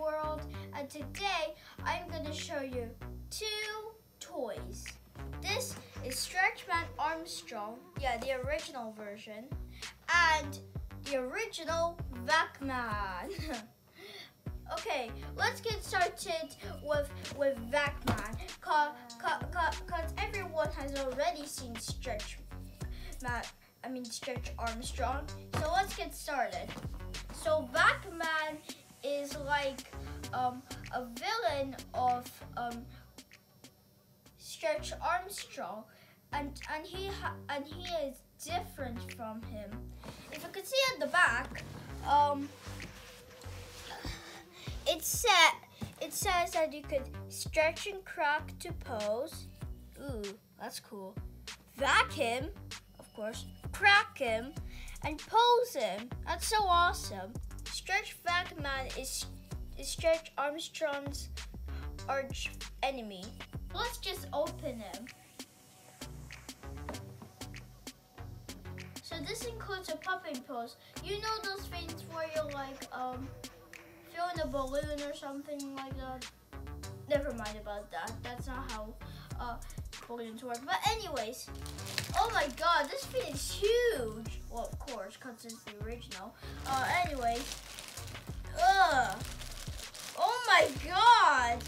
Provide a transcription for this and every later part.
JadensWorld, and today I'm going to show you two toys. This is Stretch Armstrong, the original version, and the original Vac-Man. Okay, let's get started with Vac-Man, because everyone has already seen Stretch Armstrong. So let's get started. So Vac-Man is like a villain of Stretch Armstrong, and he is different from him. If you can see at the back, it says that you could stretch and crack to pose. Ooh, that's cool. Vacuum, of course. Crack him and pose him. That's so awesome. Stretch Vac-Man is Stretch Armstrong's arch enemy. Let's just open him. So this includes a popping pose. You know those things where you're like filling a balloon or something like that. Never mind about that. That's not how balloons work. But anyways, oh my god, this thing is huge. Well, of course, because it's the original. Oh my god.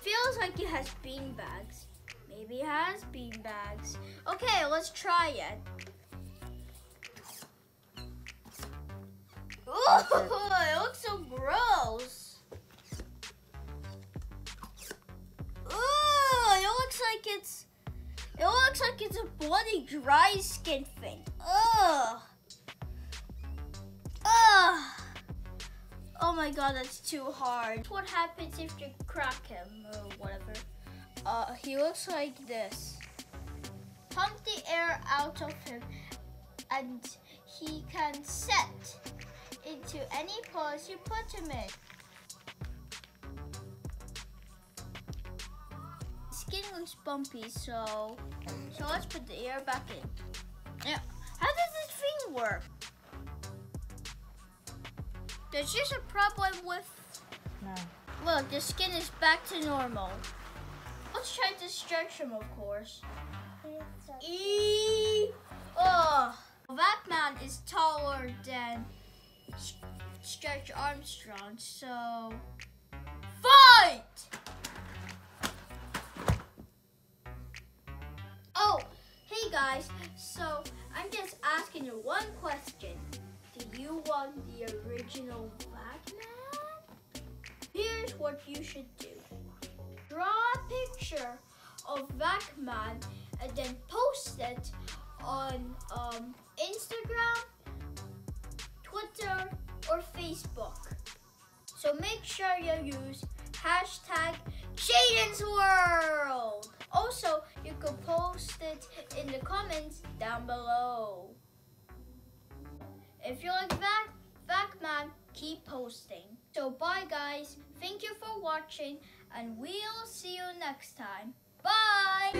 Feels like it has beanbags. Maybe it has beanbags. Okay, let's try it. Ooh, it looks so gross. Ooh, it looks like it's a bloody dry skin thing. Oh my god, that's too hard. What happens if you crack him or whatever? He looks like this. Pump the air out of him and he can set into any pose you put him in. Skin looks bumpy, so let's put the air back in. Yeah. How does this thing work? There's just a problem with... No. Look, the skin is back to normal. Let's try to stretch him, of course. Vac-Man is taller than Stretch Armstrong, so... Fight! Oh, hey guys. So, I'm just asking you one question. Do you want the original Vac-Man? Here's what you should do. Draw a picture of Vac-Man and then post it on Instagram, Twitter, or Facebook. So make sure you use hashtag JadensWorld. Also, you can post it in the comments down below. If you like Vac-Man, keep posting. So bye guys, thank you for watching, and we'll see you next time. Bye!